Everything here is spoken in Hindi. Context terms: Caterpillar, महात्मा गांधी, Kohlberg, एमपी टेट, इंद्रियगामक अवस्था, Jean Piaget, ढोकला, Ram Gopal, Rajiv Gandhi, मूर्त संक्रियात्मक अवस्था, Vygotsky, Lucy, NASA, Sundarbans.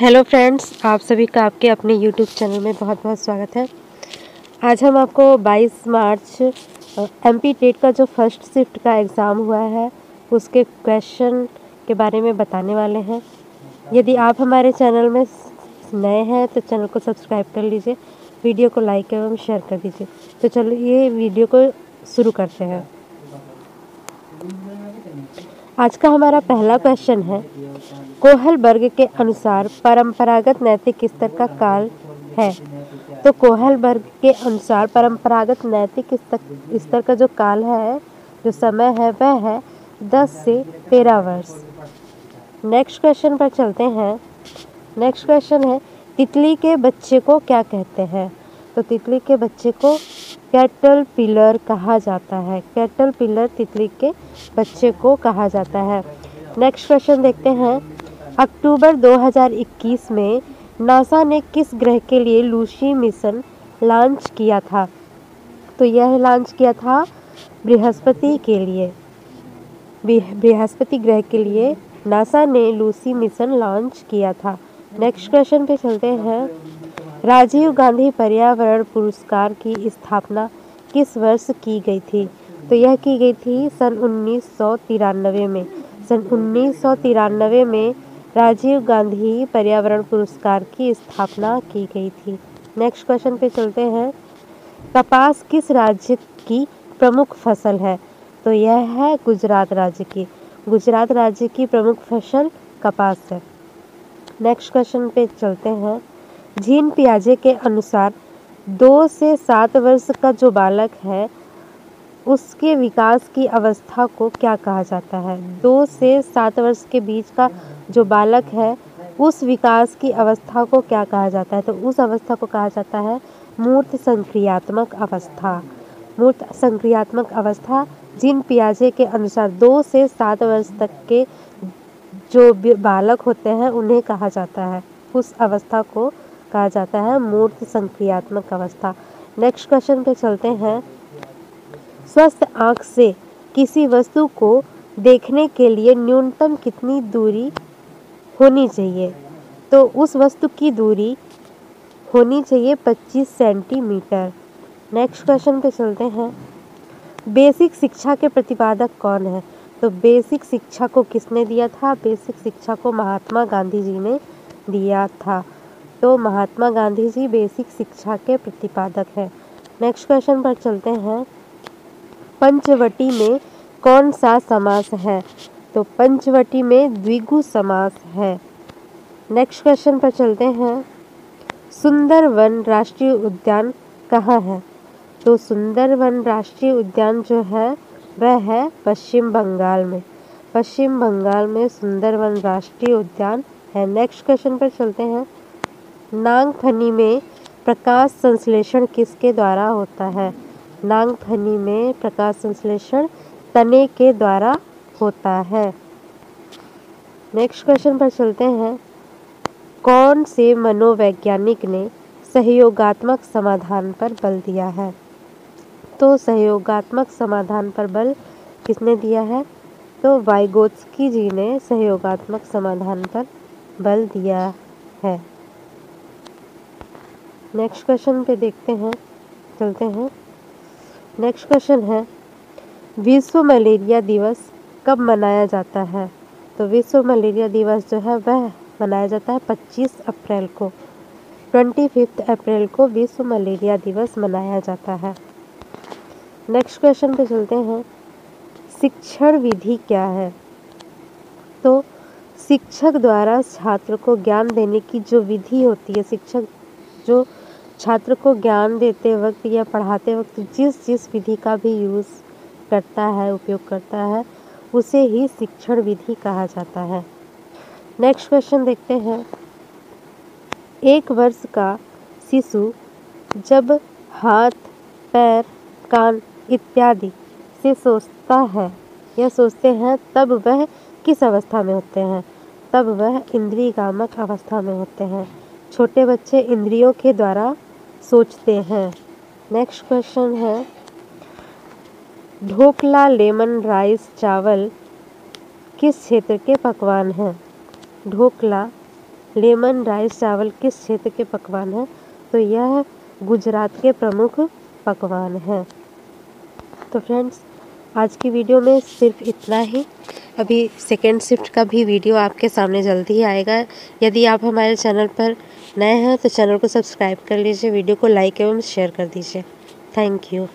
हेलो फ्रेंड्स, आप सभी का आपके अपने यूट्यूब चैनल में बहुत बहुत स्वागत है। आज हम आपको 22 मार्च एमपी टेट का जो फर्स्ट शिफ्ट का एग्ज़ाम हुआ है उसके क्वेश्चन के बारे में बताने वाले हैं। यदि आप हमारे चैनल में नए हैं तो चैनल को सब्सक्राइब कर लीजिए, वीडियो को लाइक एवं शेयर कर दीजिए। तो चलो ये वीडियो को शुरू करते हैं। आज का हमारा पहला क्वेश्चन है, कोहलबर्ग के अनुसार परंपरागत नैतिक स्तर का काल है। तो कोहलबर्ग के अनुसार परंपरागत नैतिक स्तर का जो काल है, जो समय है, वह है 10 से 13 वर्ष। नेक्स्ट क्वेश्चन पर चलते हैं। नेक्स्ट क्वेश्चन है, तितली के बच्चे को क्या कहते हैं? तो तितली के बच्चे को कैटरपिलर कहा जाता है। कैटरपिलर तितली के बच्चे को कहा जाता है। नेक्स्ट क्वेश्चन देखते हैं। अक्टूबर 2021 में नासा ने किस ग्रह के लिए लूसी मिशन लॉन्च किया था? तो यह लॉन्च किया था बृहस्पति के लिए। बृहस्पति ग्रह के लिए नासा ने लूसी मिशन लॉन्च किया था। नेक्स्ट क्वेश्चन पे चलते हैं। राजीव गांधी पर्यावरण पुरस्कार की स्थापना किस वर्ष की गई थी? तो यह की गई थी सन 1993 में। सन 1993 में राजीव गांधी पर्यावरण पुरस्कार की स्थापना की गई थी। नेक्स्ट क्वेश्चन पे चलते हैं। कपास किस राज्य की प्रमुख फसल है? तो यह है गुजरात राज्य की। गुजरात राज्य की प्रमुख फसल कपास है। नेक्स्ट क्वेश्चन पे चलते हैं। जीन पियाजे के अनुसार 2 से 7 वर्ष का जो बालक है उसके विकास की अवस्था को क्या कहा जाता है? 2 से 7 वर्ष के बीच का जो बालक है उस विकास की अवस्था को क्या कहा जाता है? तो उस अवस्था को कहा जाता है मूर्त संक्रियात्मक अवस्था। मूर्त संक्रियात्मक अवस्था जीन पियाजे के अनुसार 2 से 7 वर्ष तक के जो बालक होते हैं उन्हें कहा जाता है, उस अवस्था को कहा जाता है मूर्त संक्रियात्मक अवस्था। नेक्स्ट क्वेश्चन पे चलते हैं। स्वस्थ आंख से किसी वस्तु को देखने के लिए न्यूनतम कितनी दूरी होनी चाहिए? तो उस वस्तु की दूरी होनी चाहिए 25 सेंटीमीटर। नेक्स्ट क्वेश्चन पे चलते हैं। बेसिक शिक्षा के प्रतिपादक कौन है? तो बेसिक शिक्षा को किसने दिया था? बेसिक शिक्षा को महात्मा गांधी जी ने दिया था। तो महात्मा गांधी जी बेसिक शिक्षा के प्रतिपादक हैं। नेक्स्ट क्वेश्चन पर चलते हैं। पंचवटी में कौन सा समास है? तो पंचवटी में द्विगु समास है। नेक्स्ट क्वेश्चन पर चलते हैं। सुंदरवन राष्ट्रीय उद्यान कहाँ है? तो सुंदरवन राष्ट्रीय उद्यान जो है वह है पश्चिम बंगाल में। पश्चिम बंगाल में सुंदरवन राष्ट्रीय उद्यान है। नेक्स्ट क्वेश्चन पर चलते हैं। नागफनी में प्रकाश संश्लेषण किसके द्वारा होता है? नागफनी में प्रकाश संश्लेषण तने के द्वारा होता है। नेक्स्ट क्वेश्चन पर चलते हैं। कौन से मनोवैज्ञानिक ने सहयोगात्मक समाधान पर बल दिया है? तो सहयोगात्मक समाधान पर बल किसने दिया है? तो वाइगोत्स्की जी ने सहयोगात्मक समाधान पर बल दिया है। नेक्स्ट क्वेश्चन पे देखते हैं, चलते हैं। नेक्स्ट क्वेश्चन है, विश्व मलेरिया दिवस कब मनाया जाता है? तो विश्व मलेरिया दिवस जो है वह मनाया जाता है 25 अप्रैल को। 25 अप्रैल को विश्व मलेरिया दिवस मनाया जाता है। नेक्स्ट क्वेश्चन पे चलते हैं। शिक्षण विधि क्या है? तो शिक्षक द्वारा छात्र को ज्ञान देने की जो विधि होती है, शिक्षक जो छात्र को ज्ञान देते वक्त या पढ़ाते वक्त जिस विधि का भी यूज़ करता है, उपयोग करता है, उसे ही शिक्षण विधि कहा जाता है। नेक्स्ट क्वेश्चन देखते हैं। 1 वर्ष का शिशु जब हाथ, पैर, कान इत्यादि से सोचता है या सोचते हैं तब वह किस अवस्था में होते हैं? तब वह इंद्रियगामक अवस्था में होते हैं। छोटे बच्चे इंद्रियों के द्वारा सोचते हैं। नेक्स्ट क्वेश्चन है, ढोकला लेमन राइस चावल किस क्षेत्र के पकवान हैं? ढोकला लेमन राइस चावल किस क्षेत्र के पकवान हैं? तो यह गुजरात के प्रमुख पकवान हैं। तो फ्रेंड्स आज की वीडियो में सिर्फ इतना ही। अभी सेकेंड शिफ्ट का भी वीडियो आपके सामने जल्दी ही आएगा। यदि आप हमारे चैनल पर नए हैं तो चैनल को सब्सक्राइब कर लीजिए, वीडियो को लाइक एवं शेयर कर दीजिए। Thank you.